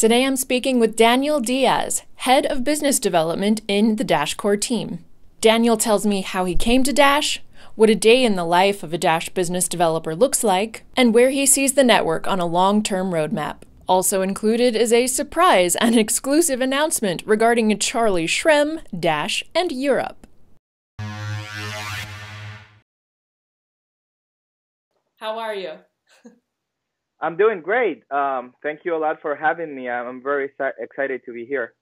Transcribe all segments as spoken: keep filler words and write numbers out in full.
Today I'm speaking with Daniel Diaz, Head of Business Development in the Dash Core team. Daniel tells me how he came to Dash, what a day in the life of a Dash business developer looks like, and where he sees the network on a long-term roadmap. Also included is a surprise and exclusive announcement regarding Charlie Shrem, Dash, and Europe. How are you? I'm doing great. Um, thank you a lot for having me. I'm very excited to be here.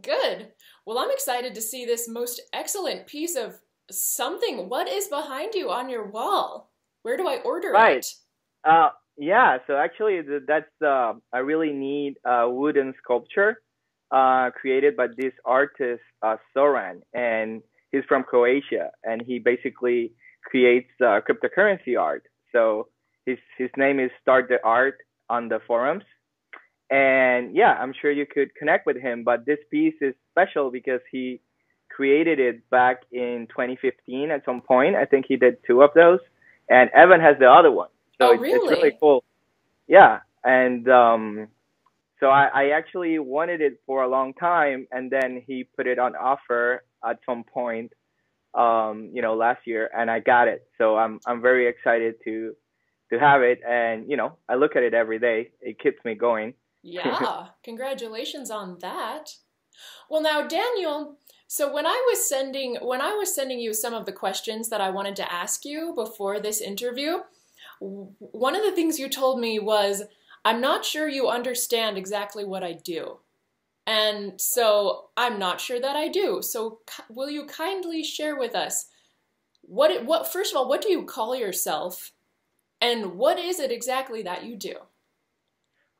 Good. Well, I'm excited to see this most excellent piece of something. What is behind you on your wall? Where do I order right. it? Uh, yeah, so actually that's uh, a really neat uh, wooden sculpture uh, created by this artist, uh, Zoran, and he's from Croatia, and he basically creates uh, cryptocurrency art. So his his name is Start the Art on the forums. And yeah, I'm sure you could connect with him, but this piece is special because he created it back in twenty fifteen at some point. I think he did two of those, and Evan has the other one. So oh, it's, really? it's really cool. Yeah, and um, so I, I actually wanted it for a long time, and then he put it on offer at some point, um, you know, last year, and I got it. So I'm I'm very excited to to have it, and you know, I look at it every day. It keeps me going. Yeah, congratulations on that. Well, now, Daniel, so when I was sending when I was sending you some of the questions that I wanted to ask you before this interview, one of the things you told me was, I'm not sure you understand exactly what I do. And so I'm not sure that I do. So will you kindly share with us what what first of all, what do you call yourself, and what is it exactly that you do?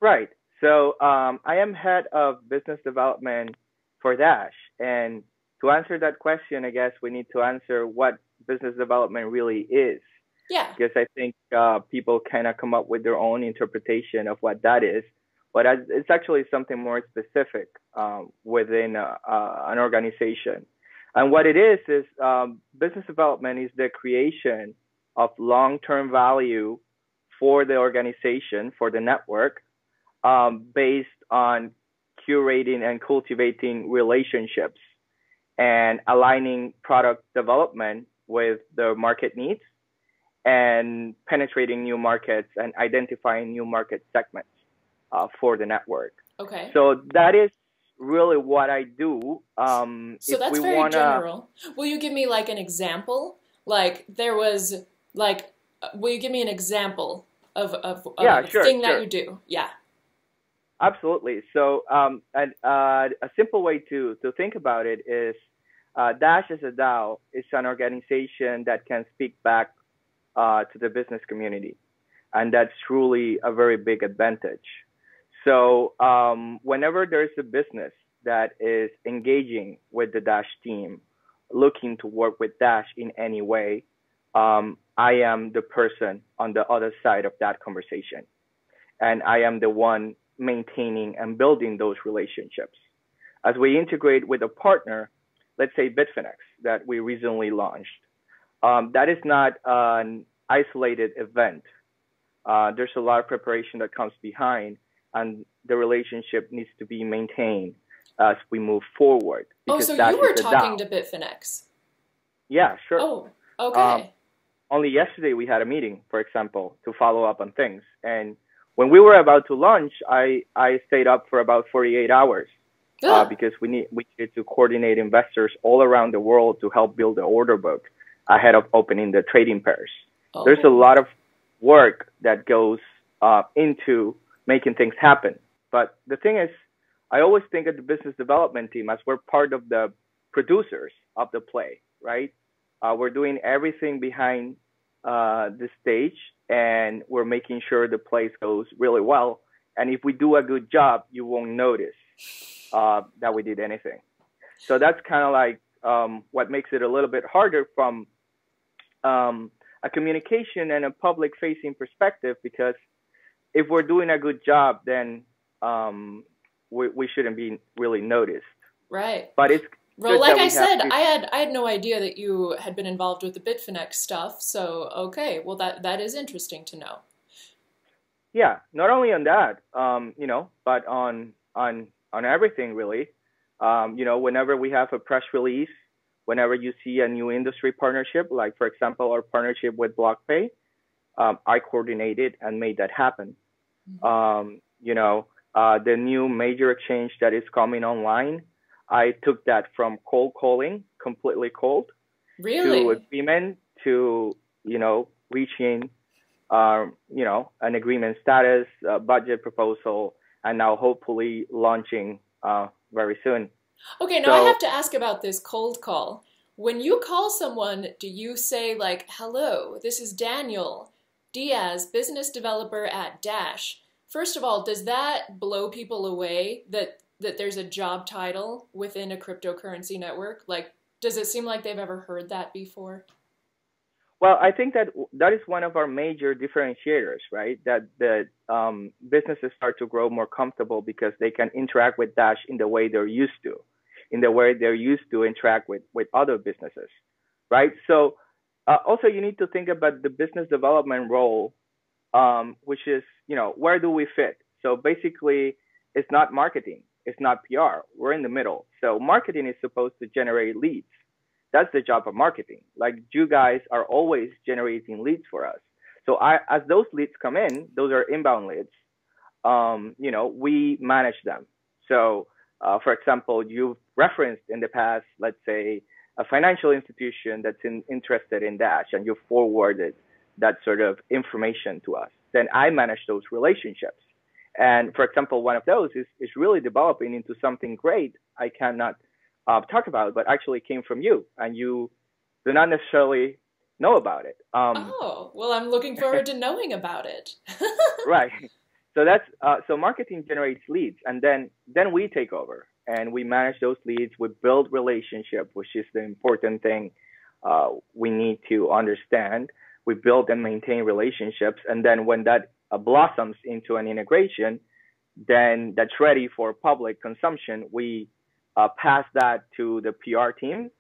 Right. So um, I am head of business development for Dash. And to answer that question, I guess we need to answer what business development really is. Yeah. Because I think uh, people kind of come up with their own interpretation of what that is. But as, it's actually something more specific um, within a, a, an organization. And what it is is um, business development is the creation of long-term value for the organization, for the network, Um, based on curating and cultivating relationships and aligning product development with the market needs and penetrating new markets and identifying new market segments uh, for the network. Okay. So that is really what I do. Um, so if that's we very wanna... general. Will you give me like an example? Like there was like, will you give me an example of, of, of yeah, a sure, thing that sure. you do? Yeah. Absolutely. So um, and, uh, a simple way to, to think about it is uh, Dash as a DAO is an organization that can speak back uh, to the business community. And that's truly a very big advantage. So um, whenever there's a business that is engaging with the Dash team, looking to work with Dash in any way, um, I am the person on the other side of that conversation. And I am the one maintaining and building those relationships. As we integrate with a partner, let's say Bitfinex, that we recently launched, um, that is not an isolated event. Uh, there's a lot of preparation that comes behind, and the relationship needs to be maintained as we move forward. Oh, so you were talking to Bitfinex? Yeah, sure. Oh, okay. Um, only yesterday we had a meeting, for example, to follow up on things. And when we were about to launch, I, I stayed up for about forty-eight hours uh, because we need we needed to coordinate investors all around the world to help build the order book ahead of opening the trading pairs. Oh. There's a lot of work that goes uh, into making things happen. But the thing is, I always think of the business development team as we're part of the producers of the play, right? Uh, we're doing everything behind uh, the stage, and we're making sure the place goes really well. And if we do a good job, you won't notice uh, that we did anything. So that's kind of like um, what makes it a little bit harder from um, a communication and a public-facing perspective, because if we're doing a good job, then um, we, we shouldn't be really noticed. Right. But it's well, like I said, I had I had no idea that you had been involved with the Bitfinex stuff. So, okay, well, that, that is interesting to know. Yeah, not only on that, um, you know, but on on on everything really. Um, you know, whenever we have a press release, whenever you see a new industry partnership, like for example our partnership with BlockPay, um, I coordinated and made that happen. Mm-hmm. Um, you know, uh, the new major exchange that is coming online, I took that from cold calling, completely cold, really? to agreement, to you know reaching, um, you know, an agreement status, uh, budget proposal, and now hopefully launching uh, very soon. Okay, now so, I have to ask about this cold call. When you call someone, do you say like, "Hello, this is Daniel Diaz, business developer at Dash"? First of all, does that blow people away that that there's a job title within a cryptocurrency network? Like, does it seem like they've ever heard that before? Well, I think that that is one of our major differentiators, right? That the um, businesses start to grow more comfortable because they can interact with Dash in the way they're used to, in the way they're used to interact with, with other businesses, right? So uh, also you need to think about the business development role, um, which is, you know, where do we fit? So basically it's not marketing. It's not P R. We're in the middle. So marketing is supposed to generate leads. That's the job of marketing. Like you guys are always generating leads for us. So I, as those leads come in, those are inbound leads. Um, you know, we manage them. So uh, for example, you've referenced in the past, let's say a financial institution that's in, interested in Dash, and you forwarded that sort of information to us. Then I manage those relationships. And for example, one of those is, is really developing into something great I cannot uh, talk about, but actually came from you, and you do not necessarily know about it. Um, oh, well, I'm looking forward to knowing about it. Right. So that's uh, so marketing generates leads, and then then we take over and we manage those leads. We build relationship, which is the important thing uh, we need to understand. We build and maintain relationships, and then when that Uh, blossoms into an integration, then that's ready for public consumption. We uh, pass that to the P R team,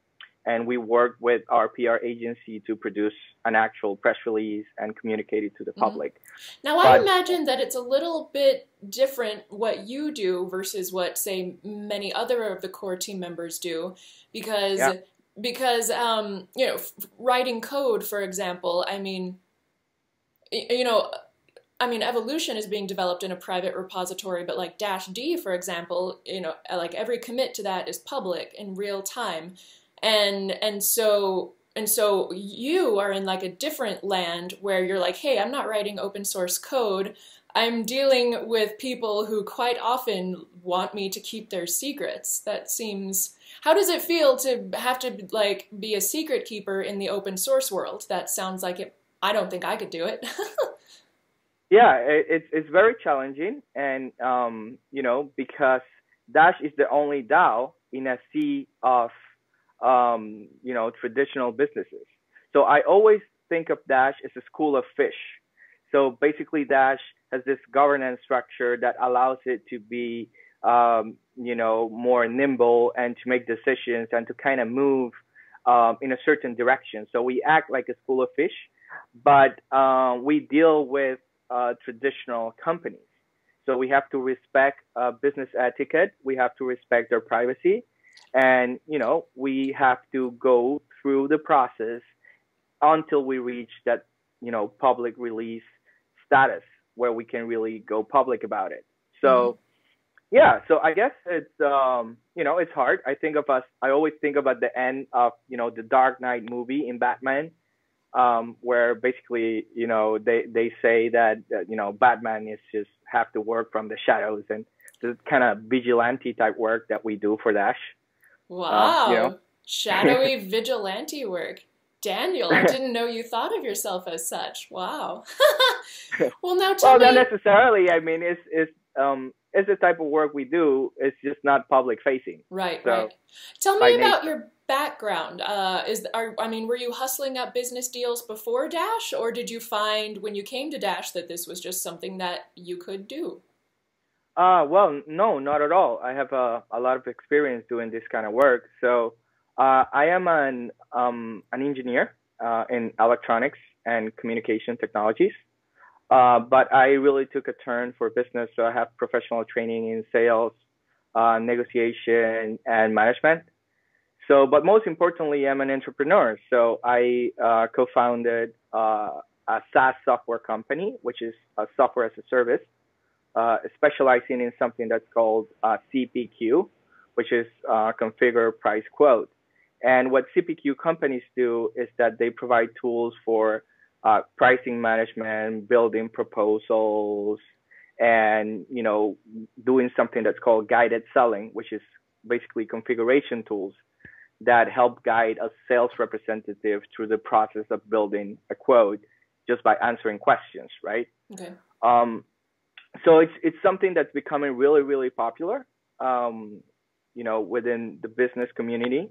and we work with our P R agency to produce an actual press release and communicate it to the public. Mm-hmm. Now, but I imagine that it's a little bit different what you do versus what, say, many other of the core team members do, because yeah. because um, you know, writing code, for example. I mean, you know. I mean, evolution is being developed in a private repository, but like Dash D, for example, you know, like every commit to that is public in real time. And, and so, and so you are in like a different land where you're like, hey, I'm not writing open source code. I'm dealing with people who quite often want me to keep their secrets. That seems, how does it feel to have to like be a secret keeper in the open source world? That sounds like it. I don't think I could do it. Yeah, it's it's very challenging, and um, you know, because Dash is the only DAO in a sea of um, you know, traditional businesses. So I always think of Dash as a school of fish. So basically, Dash has this governance structure that allows it to be um, you know, more nimble and to make decisions and to kind of move um, in a certain direction. So we act like a school of fish, but uh, we deal with Uh, traditional companies. So we have to respect uh, business etiquette. We have to respect their privacy. And, you know, we have to go through the process until we reach that, you know, public release status where we can really go public about it. So, mm-hmm. yeah, so I guess it's, um, you know, it's hard. I think of us, I always think about the end of, you know, the Dark Knight movie in Batman. Um, where basically, you know, they, they say that, uh, you know, Batman is just have to work from the shadows and the kind of vigilante type work that we do for Dash. Wow. Uh, you know? Shadowy vigilante work. Daniel, I didn't know you thought of yourself as such. Wow. Well, now tell well, me... Well, not necessarily. I mean, it's, it's, um, it's the type of work we do. It's just not public facing. Right, so, right. Tell me about nature. your... background. Uh, is are, I mean, were you hustling up business deals before Dash, or did you find when you came to Dash that this was just something that you could do? Uh, well, no, not at all. I have a, a lot of experience doing this kind of work. So uh, I am an, um, an engineer uh, in electronics and communication technologies, uh, but I really took a turn for business. So I have professional training in sales, uh, negotiation, and management. So, but most importantly, I'm an entrepreneur. So I uh, co-founded uh, a SaaS software company, which is a software as a service, uh, specializing in something that's called uh, C P Q, which is uh, configure, price, quote. And what C P Q companies do is that they provide tools for uh, pricing management, building proposals, and, you know, doing something that's called guided selling, which is basically configuration tools that help guide a sales representative through the process of building a quote just by answering questions, right? Okay. Um, so it's it's something that's becoming really, really popular, um, you know, within the business community.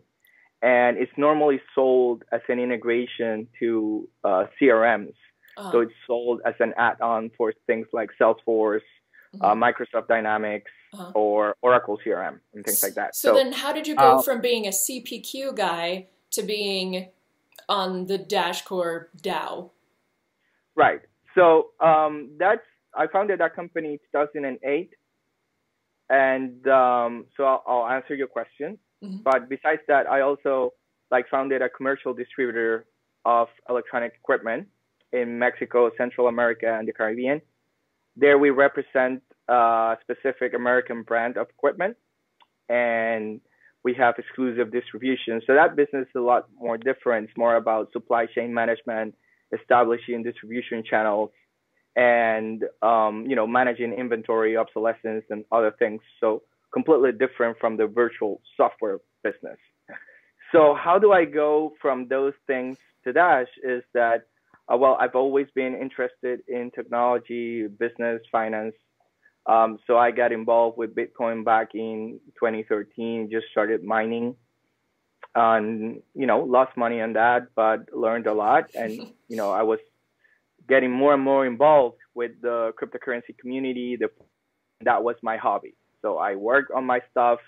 And it's normally sold as an integration to uh, C R Ms. Oh. So it's sold as an add-on for things like Salesforce, mm-hmm. uh, Microsoft Dynamics, uh-huh. or Oracle C R M and things like that. So, so then how did you go uh, from being a C P Q guy to being on the Dashcore DAO? Right. So um, that's I founded that company in two thousand eight. And um, so I'll, I'll answer your question. Mm-hmm. But besides that, I also like founded a commercial distributor of electronic equipment in Mexico, Central America, and the Caribbean. There we represent a specific American brand of equipment, and we have exclusive distribution. So that business is a lot more different. It's more about supply chain management, establishing distribution channels, and um, you know, managing inventory, obsolescence, and other things. So completely different from the virtual software business. So how do I go from those things to Dash is that, uh, well, I've always been interested in technology, business, finance. Um, so I got involved with Bitcoin back in twenty thirteen, just started mining and, you know, lost money on that, but learned a lot. And, you know, I was getting more and more involved with the cryptocurrency community. The, that was my hobby. So I worked on my stuff,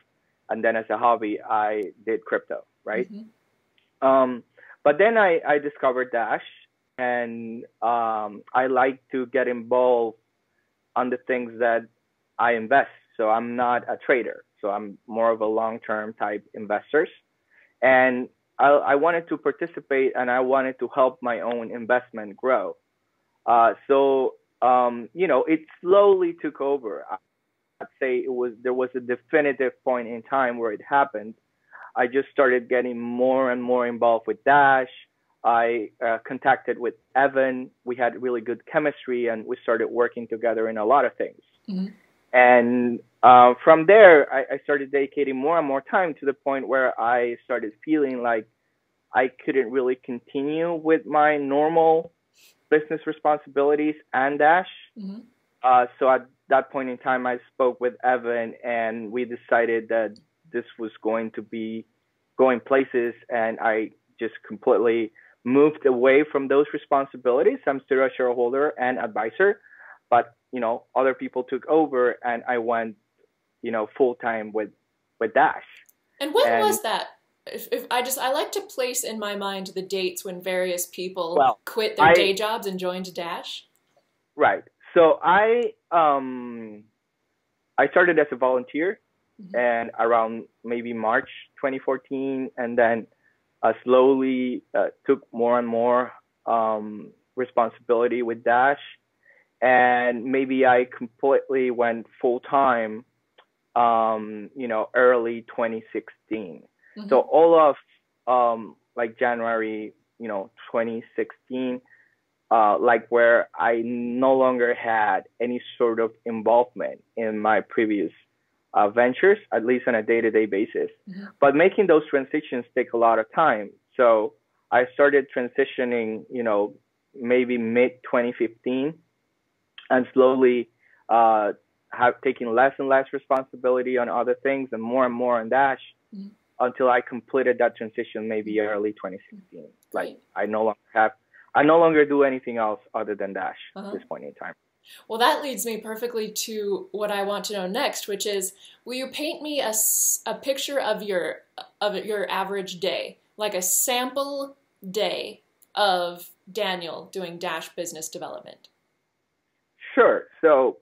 and then as a hobby, I did crypto, right? Mm-hmm. Um, but then I, I discovered Dash, and um, I like to get involved on the things that I invest. So I'm not a trader. So I'm more of a long-term type investors. And I, I wanted to participate, and I wanted to help my own investment grow. Uh, so, um, you know, it slowly took over. I'd say it was there was a definitive point in time where it happened. I just started getting more and more involved with Dash. I uh, contacted with Evan. We had really good chemistry, and we started working together in a lot of things. Mm-hmm. And uh, from there, I, I started dedicating more and more time to the point where I started feeling like I couldn't really continue with my normal business responsibilities and Dash. Mm-hmm. Uh, so at that point in time, I spoke with Evan, and we decided that this was going to be going places, and I just completely moved away from those responsibilities. I'm still a shareholder and advisor, but, you know, other people took over, and I went, you know, full-time with, with Dash. And when and, was that? If, if I just, I like to place in my mind the dates when various people well, quit their I, day jobs and joined Dash. Right. So I um, I started as a volunteer, mm-hmm. and around maybe March twenty fourteen, and then uh, slowly uh, took more and more um, responsibility with Dash, and maybe I completely went full time, um, you know, early twenty sixteen. Mm-hmm. So all of um, like January, you know, twenty sixteen. Uh, like where I no longer had any sort of involvement in my previous uh, ventures, at least on a day-to-day basis. Mm-hmm. But making those transitions take a lot of time. So I started transitioning, you know, maybe mid twenty fifteen, and slowly uh, have taken less and less responsibility on other things and more and more on Dash, mm-hmm. until I completed that transition maybe early twenty sixteen. Mm-hmm. Like I no longer have I no longer do anything else other than Dash uh-huh. at this point in time. Well, that leads me perfectly to what I want to know next, which is, will you paint me a, a picture of your, of your average day, like a sample day of Daniel doing Dash business development? Sure. So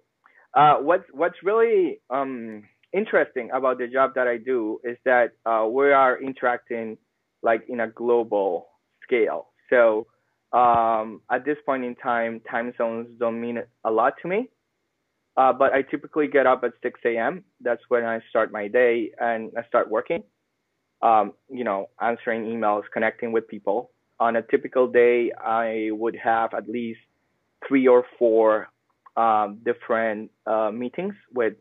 uh, what's, what's really um, interesting about the job that I do is that uh, we are interacting like in a global scale. So um, at this point in time, time zones don't mean a lot to me. Uh, but I typically get up at six a m That's when I start my day and I start working, um, you know, answering emails, connecting with people. On a typical day, I would have at least three or four um, different uh, meetings with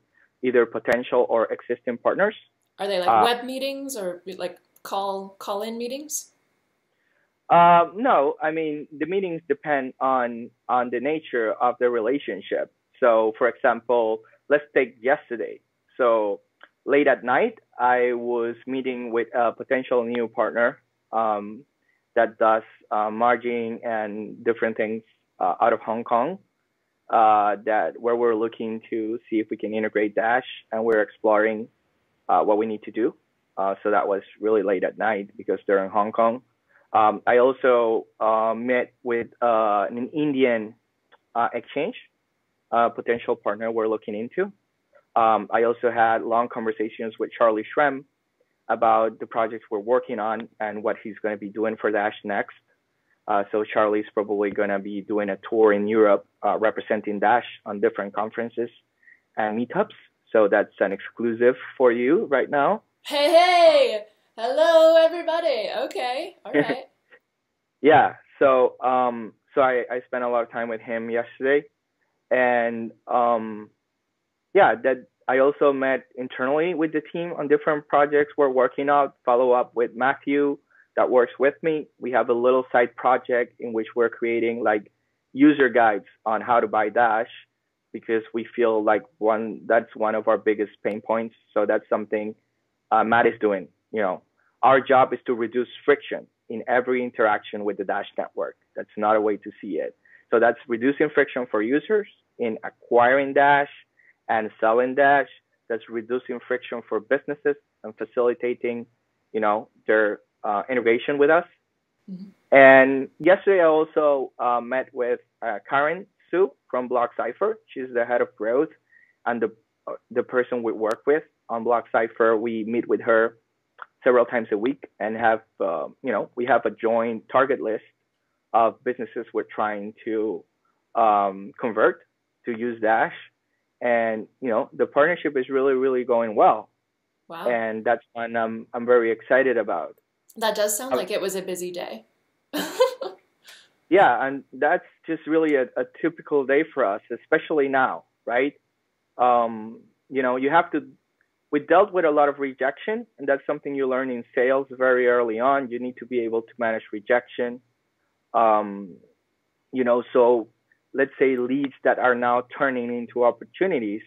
either potential or existing partners. Are they like uh, web meetings or like call call-in meetings? Uh, no, I mean, the meetings depend on on the nature of the relationship. So, for example, let's take yesterday. So late at night, I was meeting with a potential new partner um, that does uh, margining and different things uh, out of Hong Kong, uh, that where we're looking to see if we can integrate Dash, and we're exploring uh, what we need to do. Uh, so that was really late at night because they're in Hong Kong. Um, I also uh, met with uh, an Indian uh, exchange. Uh, potential partner we're looking into. Um, I also had long conversations with Charlie Shrem about the projects we're working on and what he's going to be doing for Dash next. Uh, so Charlie's probably going to be doing a tour in Europe uh, representing Dash on different conferences and meetups. So that's an exclusive for you right now. Hey, hey! Hello, everybody! Okay, all right. Yeah, so, um, so I, I spent a lot of time with him yesterday. And um, yeah, that I also met internally with the team on different projects we're working on. Follow up with Matthew that works with me. We have a little side project in which we're creating like user guides on how to buy Dash, because we feel like one that's one of our biggest pain points. So that's something uh, Matt is doing. You know, our job is to reduce friction in every interaction with the Dash network. That's another way to see it. So that's reducing friction for users in acquiring Dash and selling Dash. That's reducing friction for businesses and facilitating, you know, their uh, integration with us. Mm-hmm. And yesterday I also uh, met with uh, Karen Sue from BlockCypher. She's the head of growth and the uh, the person we work with on BlockCypher. We meet with her several times a week and have, uh, you know, we have a joint target list of businesses we're trying to um, convert to use Dash. And, you know, the partnership is really, really going well. Wow. And that's one I'm, I'm very excited about. That does sound um, like it was a busy day. Yeah, and that's just really a, a typical day for us, especially now, right? Um, you know, you have to, we dealt with a lot of rejection, and that's something you learn in sales very early on. You need to be able to manage rejection. Um, you know, so let's say leads that are now turning into opportunities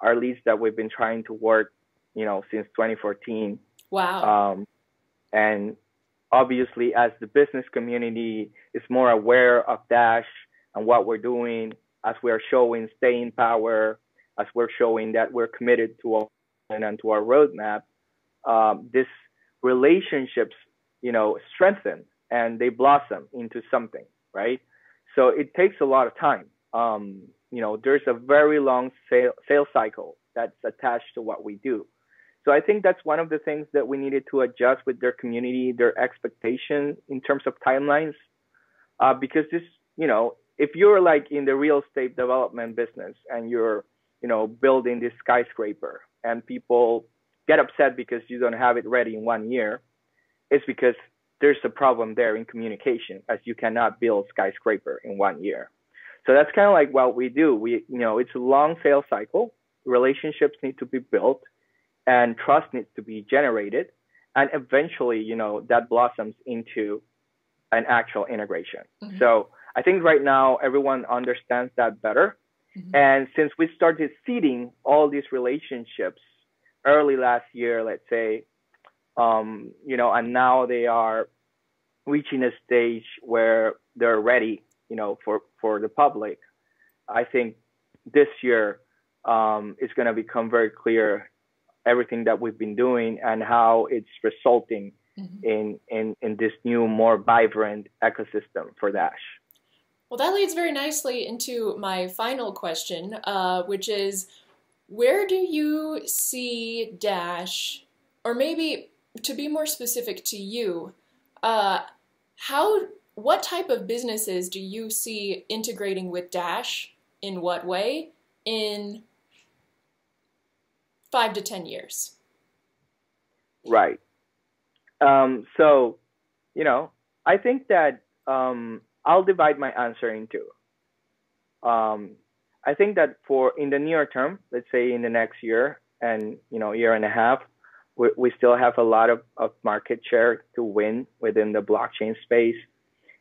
are leads that we've been trying to work, you know, since twenty fourteen. Wow. Um, and obviously, as the business community is more aware of Dash and what we're doing, as we are showing staying power, as we're showing that we're committed to our and to our roadmap, um, this relationships, you know, strengthen. And they blossom into something, right? So it takes a lot of time. Um, you know, there's a very long sale, sales cycle that's attached to what we do. So I think that's one of the things that we needed to adjust with their community, their expectation in terms of timelines. Uh, because this, you know, if you're like in the real estate development business and you're, you know, building this skyscraper and people get upset because you don't have it ready in one year, it's because there's a problem there in communication, as you cannot build skyscraper in one year. So that's kind of like what we do. We, you know, it's a long sales cycle. Relationships need to be built and trust needs to be generated. And eventually, you know, that blossoms into an actual integration. Mm-hmm. So I think right now everyone understands that better. Mm-hmm. And since we started seeding all these relationships early last year, let's say, Um, you know, and now they are reaching a stage where they're ready, you know, for, for the public. I think this year um, it's going to become very clear everything that we've been doing and how it's resulting mm-hmm. in, in, in this new, more vibrant ecosystem for Dash. Well, that leads very nicely into my final question, uh, which is, Where do you see Dash, or maybe to be more specific to you, uh, how, what type of businesses do you see integrating with Dash, in what way, in five to ten years? Right. Um, so, you know, I think that um, I'll divide my answer in two. Um, I think that for in the near term, let's say in the next year and, you know, year and a half, we, we still have a lot of, of market share to win within the blockchain space.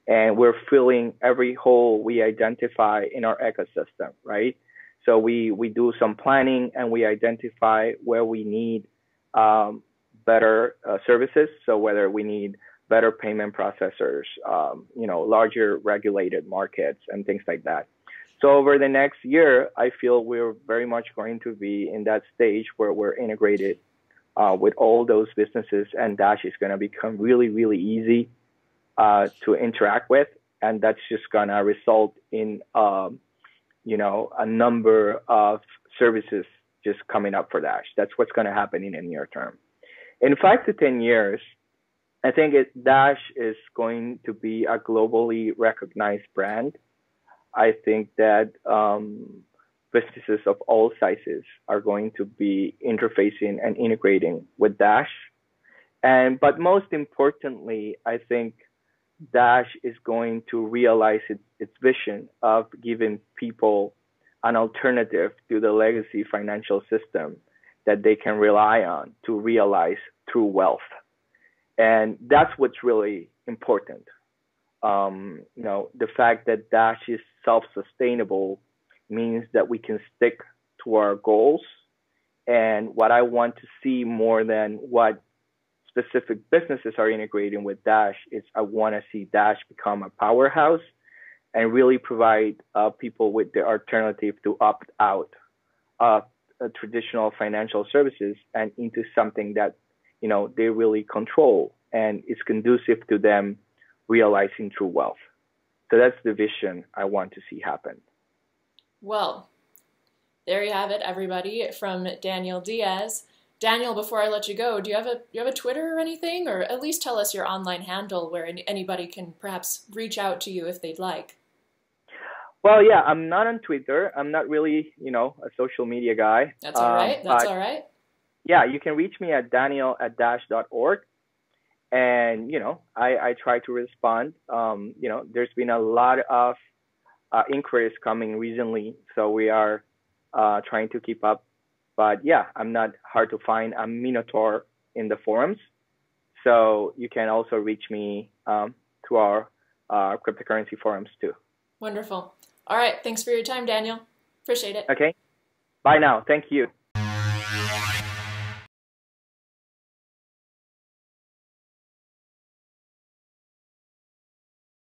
And we're filling every hole we identify in our ecosystem, right? So we, we do some planning and we identify where we need um, better uh, services. So whether we need better payment processors, um, you know, larger regulated markets and things like that. So over the next year, I feel we're very much going to be in that stage where we're integrated uh, with all those businesses, and Dash is going to become really, really easy uh, to interact with, and that's just going to result in, um, you know, a number of services just coming up for Dash. That's what's going to happen in the near term. In five to ten years, I think it, Dash is going to be a globally recognized brand. I think that um, businesses of all sizes are going to be interfacing and integrating with Dash. And, but most importantly, I think Dash is going to realize its, its vision of giving people an alternative to the legacy financial system that they can rely on to realize true wealth. And that's what's really important. Um, you know, the fact that Dash is self-sustainable means that we can stick to our goals. And what I want to see more than what specific businesses are integrating with Dash is I want to see Dash become a powerhouse and really provide uh, people with the alternative to opt out of uh, traditional financial services and into something that, you know, they really control and is conducive to them realizing true wealth. So that's the vision I want to see happen. Well, there you have it, everybody, from Daniel Diaz. Daniel, before I let you go, do you have a you have a Twitter or anything, or at least tell us your online handle where anybody can perhaps reach out to you if they'd like? Well, yeah, I'm not on Twitter. I'm not really, you know, a social media guy. That's all right. Um, that's all right. Yeah, you can reach me at daniel at dash dot org. And, you know, I, I try to respond. Um, you know, there's been a lot of uh, inquiries coming recently, so we are uh, trying to keep up. But, yeah, I'm not hard to find. I'm Minotaur in the forums. So you can also reach me um, through our uh, cryptocurrency forums, too. Wonderful. All right. Thanks for your time, Daniel. Appreciate it. Okay. Bye now. Thank you.